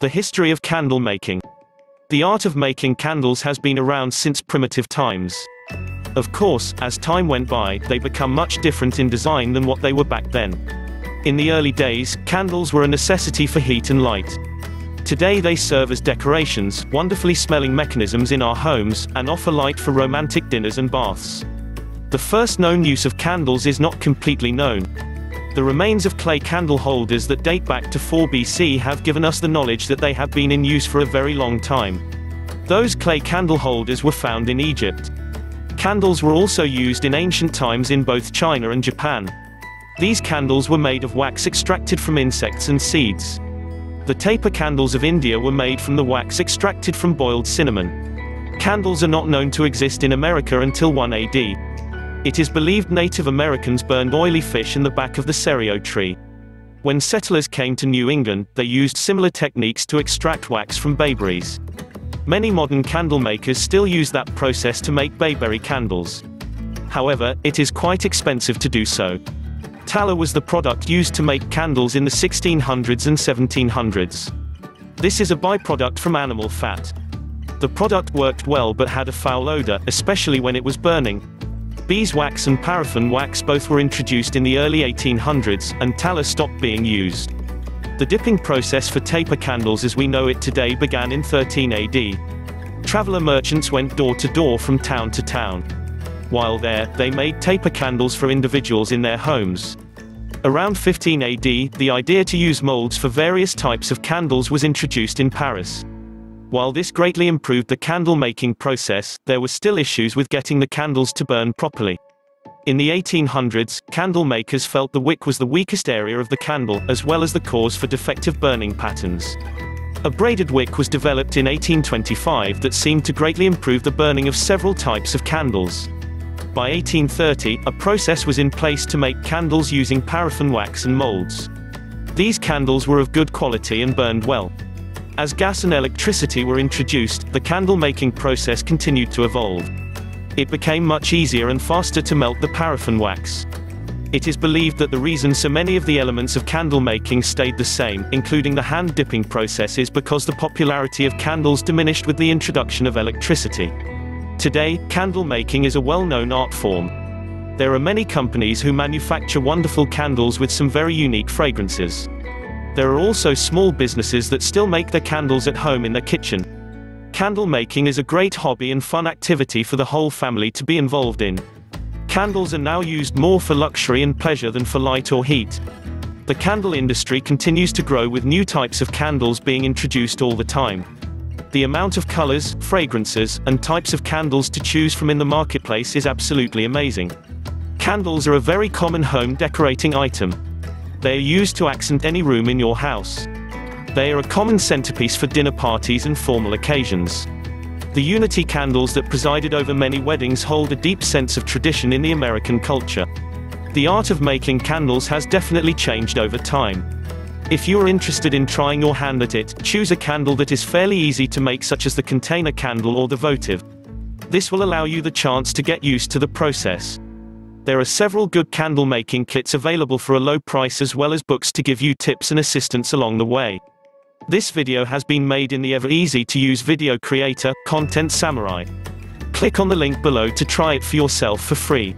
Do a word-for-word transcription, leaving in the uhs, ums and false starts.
The history of candle making. The art of making candles has been around since primitive times. Of course, as time went by, they become much different in design than what they were back then. In the early days, candles were a necessity for heat and light. Today they serve as decorations, wonderfully smelling mechanisms in our homes, and offer light for romantic dinners and baths. The first known use of candles is not completely known. The remains of clay candle holders that date back to four B C have given us the knowledge that they have been in use for a very long time. Those clay candle holders were found in Egypt. Candles were also used in ancient times in both China and Japan. These candles were made of wax extracted from insects and seeds. The taper candles of India were made from the wax extracted from boiled cinnamon. Candles are not known to exist in America until one A D. It is believed Native Americans burned oily fish in the back of the sereo tree. When settlers came to New England, they used similar techniques to extract wax from bayberries. Many modern candle makers still use that process to make bayberry candles. However, it is quite expensive to do so. Tallow was the product used to make candles in the sixteen hundreds and seventeen hundreds. This is a byproduct from animal fat. The product worked well but had a foul odor, especially when it was burning. Beeswax and paraffin wax both were introduced in the early eighteen hundreds, and tallow stopped being used. The dipping process for taper candles as we know it today began in thirteen A D. Traveler merchants went door to door from town to town. While there, they made taper candles for individuals in their homes. Around fifteen A D, the idea to use molds for various types of candles was introduced in Paris. While this greatly improved the candle-making process, there were still issues with getting the candles to burn properly. In the eighteen hundreds, candle makers felt the wick was the weakest area of the candle, as well as the cause for defective burning patterns. A braided wick was developed in eighteen twenty-five that seemed to greatly improve the burning of several types of candles. By eighteen thirty, a process was in place to make candles using paraffin wax and molds. These candles were of good quality and burned well. As gas and electricity were introduced, the candle-making process continued to evolve. It became much easier and faster to melt the paraffin wax. It is believed that the reason so many of the elements of candle-making stayed the same, including the hand-dipping process, is because the popularity of candles diminished with the introduction of electricity. Today, candle-making is a well-known art form. There are many companies who manufacture wonderful candles with some very unique fragrances. There are also small businesses that still make their candles at home in their kitchen. Candle making is a great hobby and fun activity for the whole family to be involved in. Candles are now used more for luxury and pleasure than for light or heat. The candle industry continues to grow with new types of candles being introduced all the time. The amount of colors, fragrances, and types of candles to choose from in the marketplace is absolutely amazing. Candles are a very common home decorating item. They are used to accent any room in your house. They are a common centerpiece for dinner parties and formal occasions. The unity candles that presided over many weddings hold a deep sense of tradition in the American culture. The art of making candles has definitely changed over time. If you are interested in trying your hand at it, choose a candle that is fairly easy to make, such as the container candle or the votive. This will allow you the chance to get used to the process. There are several good candle making kits available for a low price, as well as books to give you tips and assistance along the way. This video has been made in the ever easy to use video creator, Content Samurai. Click on the link below to try it for yourself for free.